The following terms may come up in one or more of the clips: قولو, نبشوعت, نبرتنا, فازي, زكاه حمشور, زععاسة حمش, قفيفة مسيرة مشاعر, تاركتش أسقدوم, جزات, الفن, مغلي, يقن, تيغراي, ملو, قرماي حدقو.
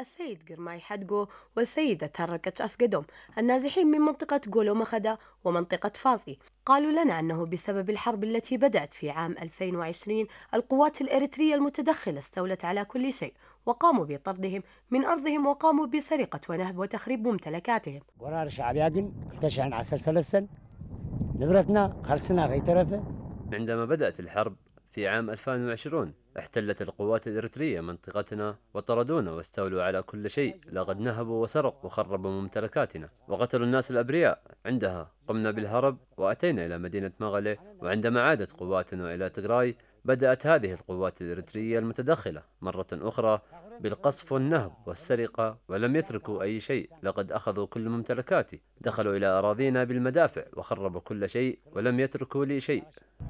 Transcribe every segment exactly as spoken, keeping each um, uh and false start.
السيد قرماي حدقو والسيدة تاركتش أسقدوم النازحين من منطقة قولو مخدا ومنطقة فازي، قالوا لنا أنه بسبب الحرب التي بدأت في عام ألفين وعشرين القوات الإريترية المتدخلة استولت على كل شيء وقاموا بطردهم من أرضهم وقاموا بسرقة ونهب وتخريب ممتلكاتهم. قرار شعب يقن تشعن عسل سلسل نبرتنا خلصنا غي ترفه. عندما بدأت الحرب في عام ألفين وعشرين احتلت القوات الإريترية منطقتنا وطردونا واستولوا على كل شيء، لقد نهبوا وسرقوا وخربوا ممتلكاتنا وقتلوا الناس الأبرياء. عندها قمنا بالهرب وأتينا إلى مدينة مغلي، وعندما عادت قواتنا إلى تيغراي بدأت هذه القوات الإريترية المتدخلة مرة أخرى بالقصف والنهب والسرقة، ولم يتركوا أي شيء، لقد أخذوا كل ممتلكاتي، دخلوا إلى أراضينا بالمدافع وخربوا كل شيء ولم يتركوا لي شيء.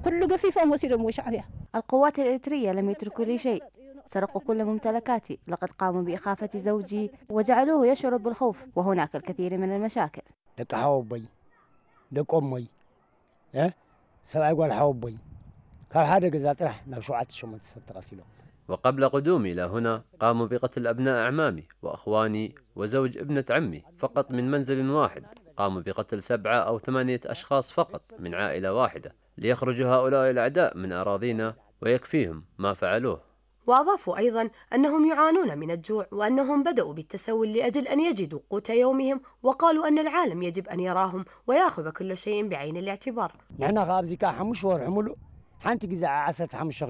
كل قفيفة مسيرة مشاعر. القوات الإريترية لم يتركوا لي شيء، سرقوا كل ممتلكاتي، لقد قاموا بإخافة زوجي وجعلوه يشعر بالخوف وهناك الكثير من المشاكل. لك حوبي، لك أمي، ها؟ سرعي قول حوبي. هذا جزات راح نبشوعت شو ما تصدقتي له. وقبل قدومي إلى هنا قاموا بقتل أبناء أعمامي وأخواني وزوج ابنة عمي فقط من منزل واحد، قاموا بقتل سبعة أو ثمانية أشخاص فقط من عائلة واحدة ليخرجوا هؤلاء الأعداء من أراضينا ويكفيهم ما فعلوه. وأضافوا أيضا أنهم يعانون من الجوع وأنهم بدأوا بالتسول لأجل أن يجدوا قوت يومهم، وقالوا أن العالم يجب أن يراهم ويأخذ كل شيء بعين الاعتبار. نحن غاب زكاه حمشور حمله حنتي زععاسة حمش.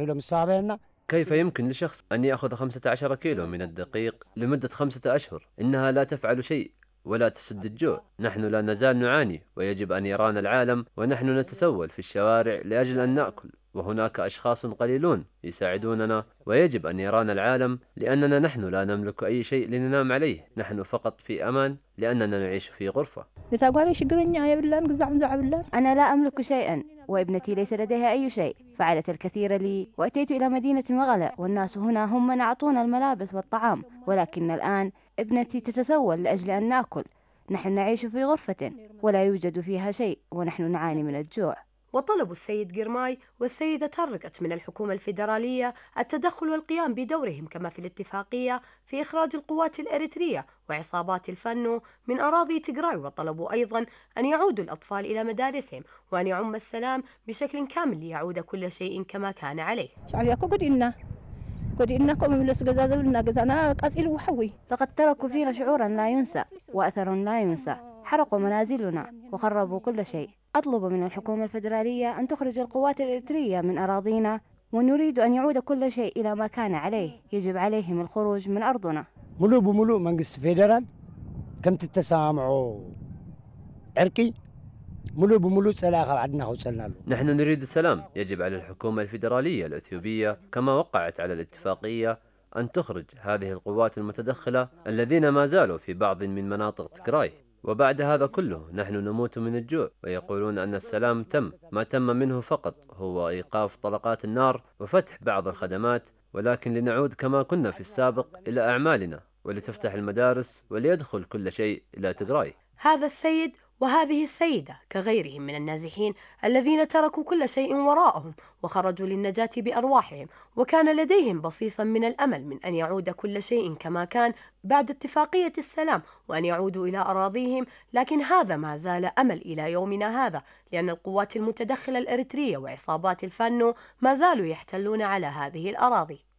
كيف يمكن لشخص أن يأخذ خمسة عشر كيلو من الدقيق لمدة خمسة أشهر؟ إنها لا تفعل شيء ولا تسد الجوع. نحن لا نزال نعاني ويجب أن يرانا العالم، ونحن نتسول في الشوارع لأجل أن نأكل، وهناك أشخاص قليلون يساعدوننا ويجب أن يرانا العالم لأننا نحن لا نملك أي شيء لننام عليه، نحن فقط في أمان لأننا نعيش في غرفة. أنا لا أملك شيئا وابنتي ليس لديها أي شيء، فعلت الكثير لي وأتيت إلى مدينة مغلى والناس هنا هم من أعطونا الملابس والطعام، ولكن الآن ابنتي تتسول لأجل أن نأكل، نحن نعيش في غرفة ولا يوجد فيها شيء ونحن نعاني من الجوع. وطلب السيد قرماي والسيدة تاركتش من الحكومة الفيدرالية التدخل والقيام بدورهم كما في الاتفاقية في إخراج القوات الإريترية وعصابات الفن من أراضي تيغراي، وطلبوا أيضا أن يعودوا الأطفال إلى مدارسهم وأن يعم السلام بشكل كامل ليعود كل شيء كما كان عليه. لقد تركوا فينا شعورا لا ينسى وأثر لا ينسى، حرقوا منازلنا وخربوا كل شيء. أطلب من الحكومة الفيدرالية أن تخرج القوات الإريترية من أراضينا، ونريد أن يعود كل شيء إلى ما كان عليه، يجب عليهم الخروج من أرضنا. ملو بملو منقص فيدرال كم تتسامعوا عركي ملو بملو سلاخة عدنا وصلنا له. نحن نريد السلام، يجب على الحكومة الفيدرالية الأثيوبية كما وقعت على الاتفاقية أن تخرج هذه القوات المتدخلة الذين ما زالوا في بعض من مناطق تيغراي، وبعد هذا كله نحن نموت من الجوع. ويقولون أن السلام تم، ما تم منه فقط هو إيقاف طلقات النار وفتح بعض الخدمات، ولكن لنعود كما كنا في السابق إلى أعمالنا ولتفتح المدارس وليدخل كل شيء إلى تيغراي. هذا السيد وهذه السيدة كغيرهم من النازحين الذين تركوا كل شيء وراءهم وخرجوا للنجاة بأرواحهم، وكان لديهم بصيصا من الأمل من أن يعود كل شيء كما كان بعد اتفاقية السلام وأن يعودوا إلى أراضيهم، لكن هذا ما زال أمل إلى يومنا هذا، لأن القوات المتدخلة الإريترية وعصابات الفنو ما زالوا يحتلون على هذه الأراضي.